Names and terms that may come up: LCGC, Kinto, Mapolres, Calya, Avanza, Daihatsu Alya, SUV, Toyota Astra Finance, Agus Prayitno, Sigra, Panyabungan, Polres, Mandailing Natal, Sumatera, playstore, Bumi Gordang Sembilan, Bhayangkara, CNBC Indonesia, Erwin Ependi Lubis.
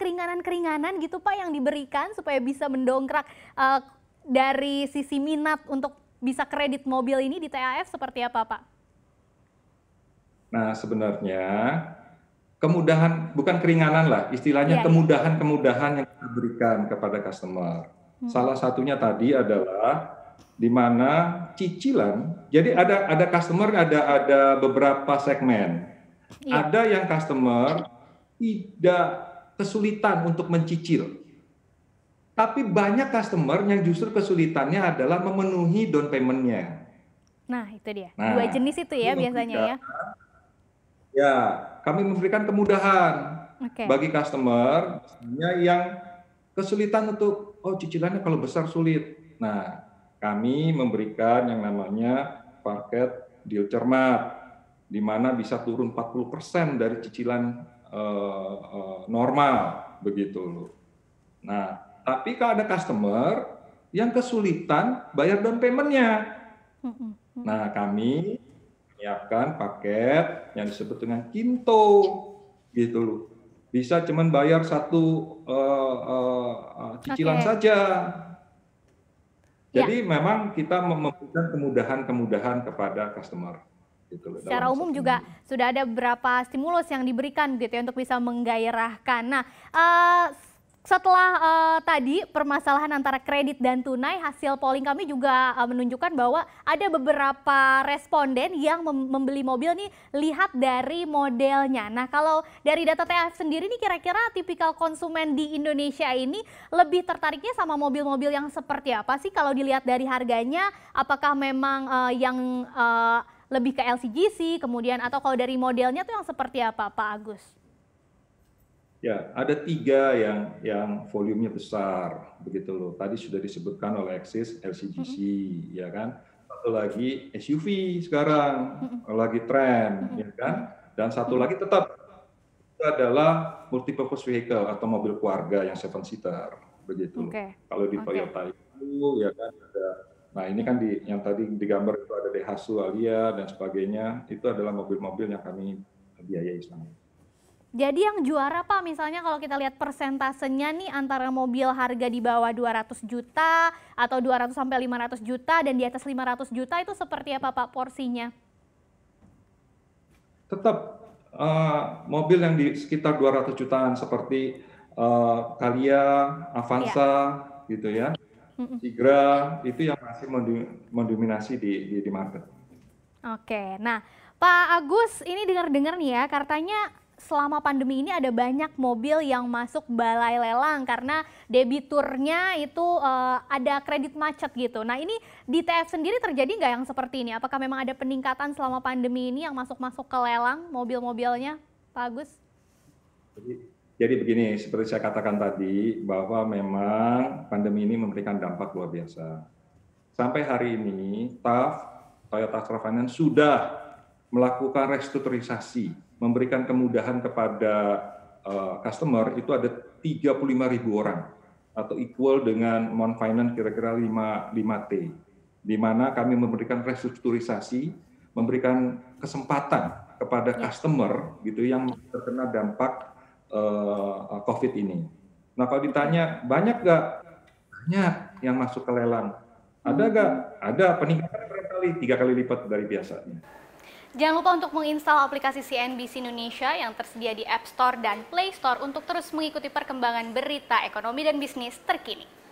keringanan-keringanan gitu Pak yang diberikan supaya bisa mendongkrak dari sisi minat untuk bisa kredit mobil ini di TAF seperti apa Pak? Nah sebenarnya kemudahan, bukan keringanan lah, istilahnya kemudahan-kemudahan yang kita berikan kepada customer. Salah satunya tadi adalah di mana cicilan, jadi ada customer, ada beberapa segmen. Iya. Ada yang customer tidak kesulitan untuk mencicil. Tapi banyak customer yang justru kesulitannya adalah memenuhi down payment-nya. Nah, itu dia. Nah, dua jenis itu ya biasanya ya. Ya, kami memberikan kemudahan bagi customer yang kesulitan untuk, cicilannya kalau besar sulit. Nah, kami memberikan yang namanya market deal cermat, di mana bisa turun 40% dari cicilan normal, begitu loh. Nah, tapi kalau ada customer yang kesulitan bayar down payment-nya, nah kami menyiapkan paket yang disebut dengan Kinto, gitu loh. Bisa cuman bayar satu cicilan saja. Jadi memang kita memberikan kemudahan-kemudahan kepada customer. Gitu, secara umum juga sudah ada beberapa stimulus yang diberikan gitu ya untuk bisa menggairahkan. Nah, setelah tadi permasalahan antara kredit dan tunai, hasil polling kami juga menunjukkan bahwa ada beberapa responden yang membeli mobil nih lihat dari modelnya. Nah, kalau dari data TAF sendiri nih kira-kira tipikal konsumen di Indonesia ini lebih tertariknya sama mobil-mobil yang seperti apa sih kalau dilihat dari harganya? Apakah memang yang lebih ke LCGC kemudian atau kalau dari modelnya tuh yang seperti apa Pak Agus? Ya, ada tiga yang volumenya besar, begitu loh. Tadi sudah disebutkan oleh Axis, LCGC, ya kan. Satu lagi SUV sekarang, lagi tren, ya kan. Dan satu lagi tetap itu adalah multipurpose vehicle atau mobil keluarga yang 7-seater, begitu loh. Kalau di Toyota itu, ya kan, ada. Nah ini kan yang tadi digambar itu ada Daihatsu Alya dan sebagainya. Itu adalah mobil-mobil yang kami biayai selama. Jadi yang juara Pak misalnya kalau kita lihat persentasenya nih antara mobil harga di bawah 200 juta atau 200 sampai 500 juta dan di atas 500 juta itu seperti apa Pak porsinya? Tetap mobil yang di sekitar 200 jutaan seperti Calya, Avanza gitu ya, Sigra itu yang masih mendominasi di market. Oke, nah Pak Agus ini dengar-dengar nih ya katanya selama pandemi ini ada banyak mobil yang masuk balai lelang karena debiturnya itu ada kredit macet gitu. Nah ini di TAF sendiri terjadi nggak yang seperti ini? Apakah memang ada peningkatan selama pandemi ini yang masuk-masuk ke lelang mobil-mobilnya Pak Agus? Jadi begini, seperti saya katakan tadi bahwa memang pandemi ini memberikan dampak luar biasa. Sampai hari ini TAF, Toyota Astra Finance sudah melakukan restrukturisasi, memberikan kemudahan kepada customer itu ada 35.000 orang atau equal dengan non finance kira-kira 5T. Di mana kami memberikan restrukturisasi, memberikan kesempatan kepada customer gitu yang terkena dampak Covid ini. Nah, kalau ditanya banyak nggak? Banyak yang masuk ke lelang. Ada nggak? Ada, peningkatan berkali 3 kali lipat dari biasanya. Jangan lupa untuk menginstal aplikasi CNBC Indonesia yang tersedia di App Store dan Play Store untuk terus mengikuti perkembangan berita ekonomi dan bisnis terkini.